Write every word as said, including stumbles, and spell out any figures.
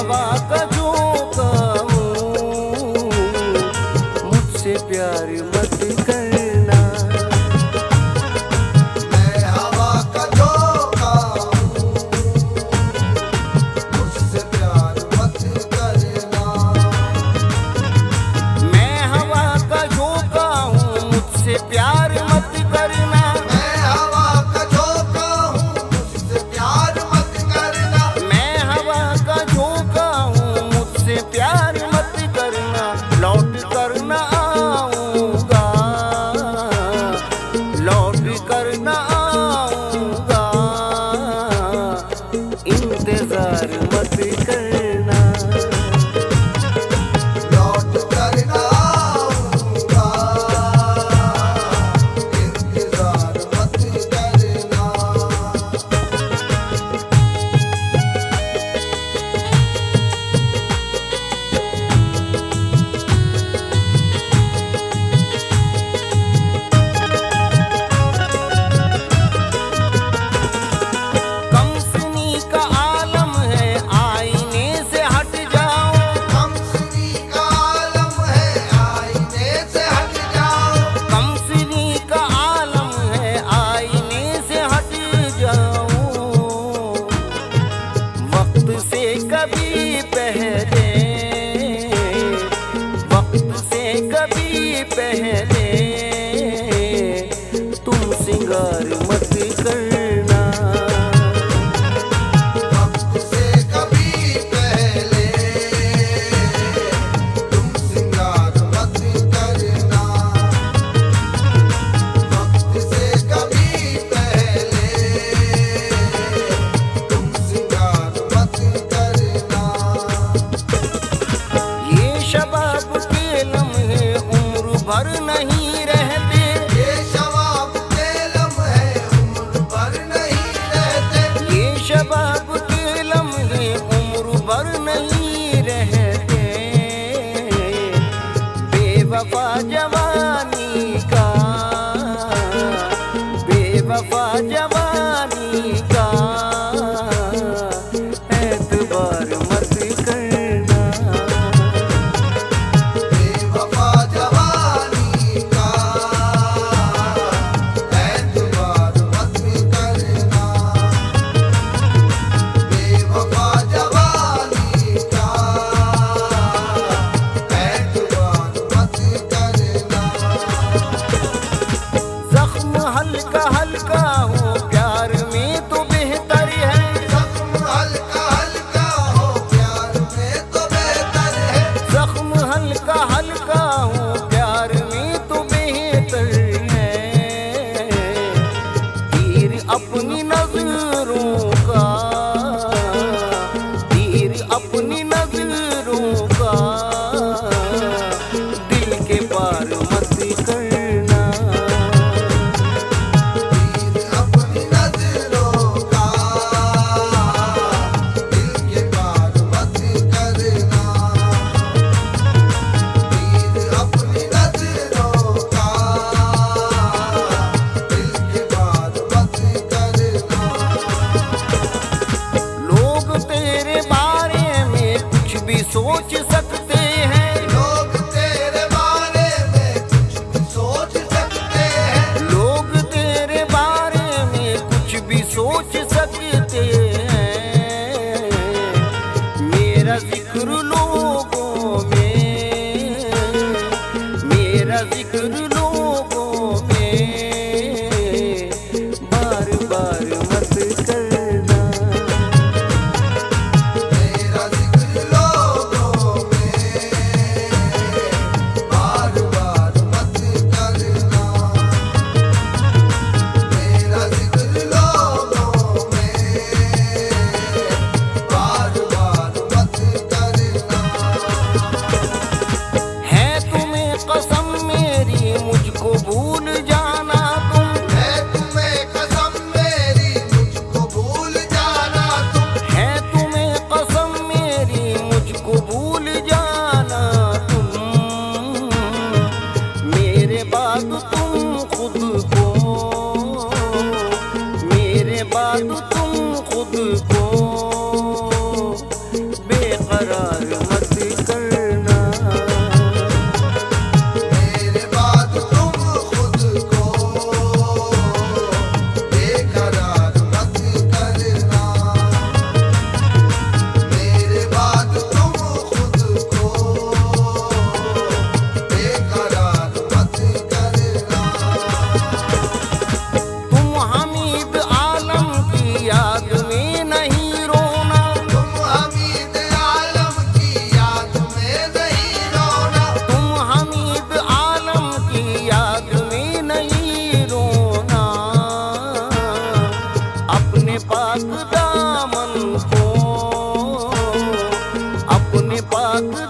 हवा का झोंका हूँ, मुझसे प्यार मत करना। मैं हवा का झोंका हूँ, मुझसे प्यार मत करना। मैं हवा का झोंका हूँ, मुझसे प्यार मत करना। इंतजार मत करना, लौट करना आऊंगा। इंतजार मत करना। कभी पहले, वक्त से कभी पहले, तुम सिंगार मत करना। वक्त से कभी पहले, तुम सिंगार मत करना। वक्त से कभी पहले, तुम सिंगार मत करना। शबाब के लम्हे उम्र भर नहीं रहते। ये शबाब के लम्हे उम्र भर नहीं रहते। ये शबाब के लम्हे उम्र भर नहीं रहते। बेवफा जवानी का, बेवफा जवानी का एतबार मत कर। हल्का हल्का हो प्यार में तो बेहतर है। जख्म हल्का हल्का हो प्यार में तो बेहतर है। जख्म हल्का हल्का हो प्यार में तो बेहतर है। तीर अपनी नजरों का, तीर अपनी नजरों का दिल के पार मत कर। सोच सकते हैं लोग तेरे बारे में, कुछ भी सोच सकते हैं लोग तेरे बारे में, कुछ भी सोच सकते हैं। मेरा जिक्र लोगों में, मेरा जिक्र लोगों में बार बार मत कर। Oh, अपने पाक